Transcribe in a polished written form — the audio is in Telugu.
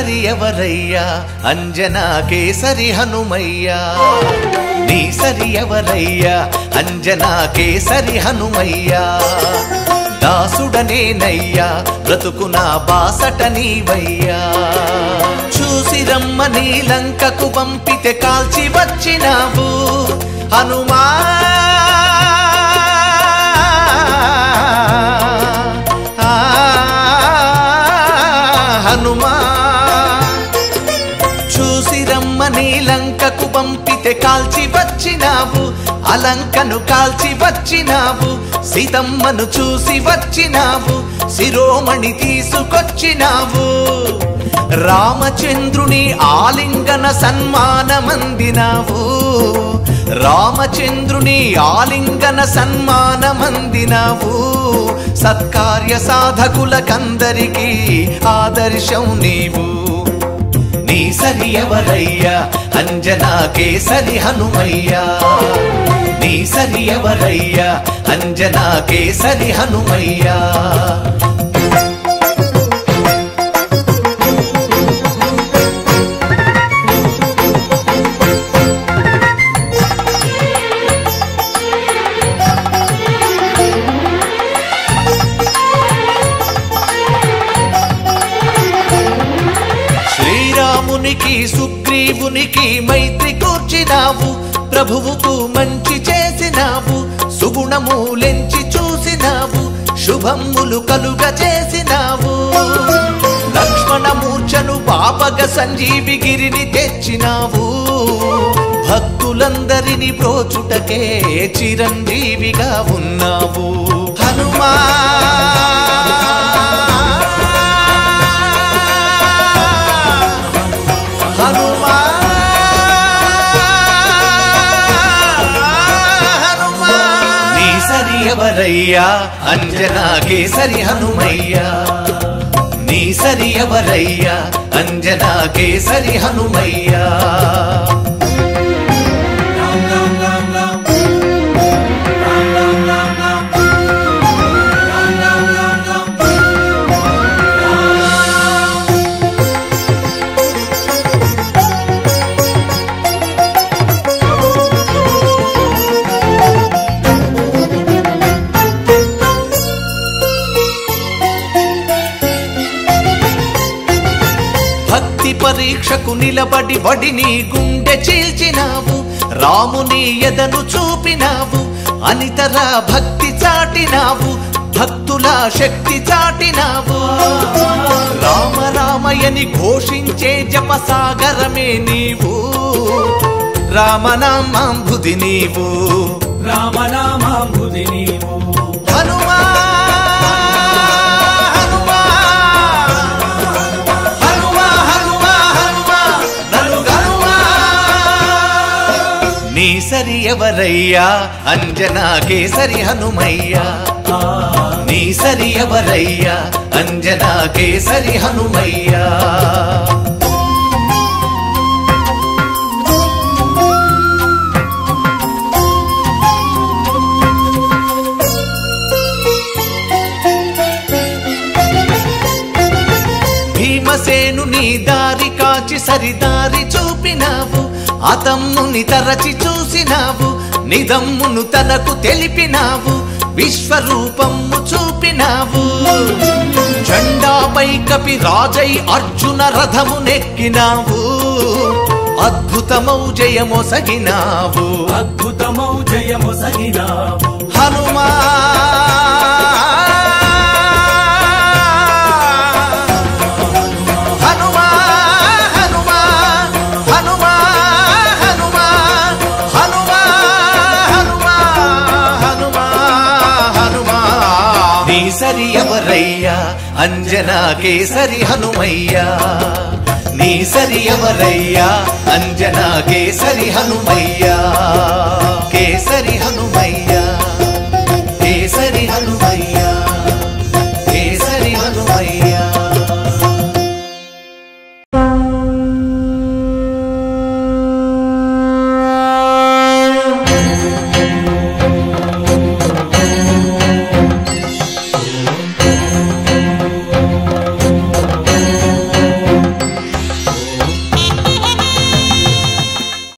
சரியவரையா அஞ்சனா கேசரி ஹனுமையா. நீ சரியவரையா அஞ்சனா கேசரி ஹனுமையா. దాసుడనే నయ్యా బ్రతుకునా బాసట నీవయ్యా. చూసిరమ్మ నీలంకకు పంపితే కాల్చి వచ్చినావు హనుమా. హనుమా చూసిరమ్మ నీలంకకు పంపితే కాల్చి వచ్చినావు, అలంకను కాల్చి వచ్చినావు, సీతమ్మను చూసి వచ్చినావు, శిరోమణి తీసుకొచ్చినావు, రామచంద్రుని ఆలింగన సన్మానమందినావు, రామచంద్రుని ఆలింగన సన్మానమందినావు, సత్కార్య సాధకులకందరికీ ఆదర్శం నీవు. నీ సరియవరయ్యా అంజనా కేసరి హనుమయ్యా. నీ సరియవరయ్యా అంజనా కేసరి హనుమయ్యా. శ్రీరామునికి సుగ్రీవునికి మైత్రి కూర్చినావు, ప్రభువుకు మంచి చేసినావు, సుగుణములెంచి చూసినావు, శుభములు కలుగ చేసినావు, లక్ష్మణమూర్ఛను పాపగ సంజీవి గిరిని తెచ్చినావు, భక్తులందరినీ ప్రోచుటకే చిరంజీవిగా ఉన్నావు హనుమా. ఎవరయ్యా అంజనా కేసరి హనుమయ్యా. నీ సరియవరయ్యా అంజనా కేసరి హనుమయ్యా. పరీక్షకు నిలబడి వడిని గుండె చీల్చినావు, రాముని ఎదను చూపినావు, అనితర భక్తి చాటినావు, భక్తుల శక్తి చాటినావు, రామ రామయని ఘోషించే జపసాగరమే నీవు, రామనామాంబుధి నీవు, రామనామాంబుధి నీవు హనుమా. నీ సరియవరయ్యా అంజనా కేసరి హనుమయ్యా. నీ సరియవరయ్యా అంజనా కేసరి హనుమయ్యా. భీమసేను నీ దారి కాచి సరిదారి చూపినావు, అతమ్ముని తరచి చూసినావు, నిదమ్మును తనకు తెలిపినావు, విశ్వరూపము చూపినావు, జెండాపై కపి రాజై అర్జున రథము నెక్కినావు, అద్భుతమౌ జయమొసగినావు, అద్భుతమౌ జయమొసగినావు హనుమా. సరియవరయ్యా అంజనా కేసరి హనుమయ్యా. నీ సరియవరయ్యా అంజనా కేసరి హనుమయ్యా.